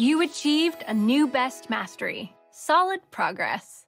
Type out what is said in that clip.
You achieved a new best mastery. Solid progress.